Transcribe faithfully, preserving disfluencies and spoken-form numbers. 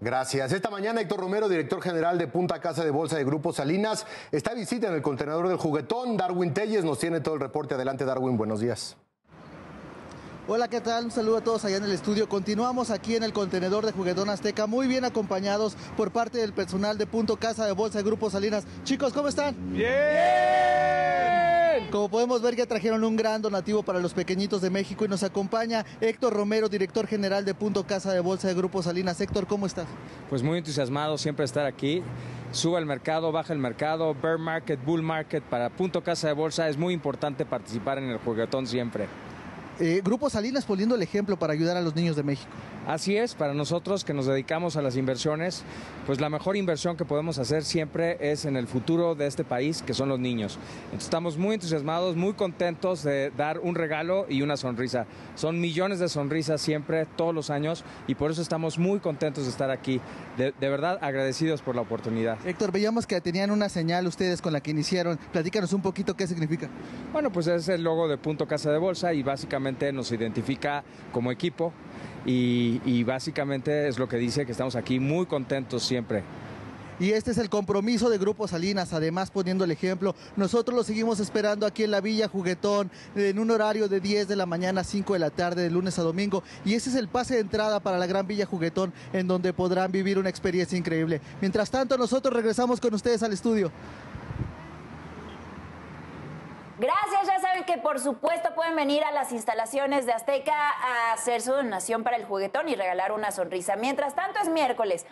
Gracias. Esta mañana Héctor Romero, director general de Punto Casa de Bolsa de Grupo Salinas, está de visita en el contenedor del Juguetón. Darwin Telles nos tiene todo el reporte. Adelante, Darwin, buenos días. Hola, ¿qué tal? Un saludo a todos allá en el estudio. Continuamos aquí en el contenedor de Juguetón Azteca, muy bien acompañados por parte del personal de Punto Casa de Bolsa de Grupo Salinas. Chicos, ¿cómo están? ¡Bien! Como podemos ver, ya trajeron un gran donativo para los pequeñitos de México y nos acompaña Héctor Romero, director general de Punto Casa de Bolsa de Grupo Salinas. Héctor, ¿cómo estás? Pues muy entusiasmado siempre estar aquí. Sube el mercado, baja el mercado, bear market, bull market. Para Punto Casa de Bolsa es muy importante participar en el Juguetón siempre. Eh, Grupo Salinas poniendo el ejemplo para ayudar a los niños de México. Así es, para nosotros que nos dedicamos a las inversiones, pues la mejor inversión que podemos hacer siempre es en el futuro de este país, que son los niños. Entonces, estamos muy entusiasmados, muy contentos de dar un regalo y una sonrisa. Son millones de sonrisas siempre, todos los años, y por eso estamos muy contentos de estar aquí. De, de verdad, agradecidos por la oportunidad. Héctor, veíamos que tenían una señal ustedes con la que iniciaron. Platícanos un poquito qué significa. Bueno, pues es el logo de Punto Casa de Bolsa y básicamente nos identifica como equipo y, y básicamente es lo que dice que estamos aquí muy contentos siempre. Y este es el compromiso de Grupo Salinas, además poniendo el ejemplo. Nosotros lo seguimos esperando aquí en la Villa Juguetón, en un horario de diez de la mañana a cinco de la tarde, de lunes a domingo. Y ese es el pase de entrada para la gran Villa Juguetón, en donde podrán vivir una experiencia increíble. Mientras tanto, nosotros regresamos con ustedes al estudio. Gracias, ya saben que por supuesto pueden venir a las instalaciones de Azteca a hacer su donación para el Juguetón y regalar una sonrisa. Mientras tanto es miércoles.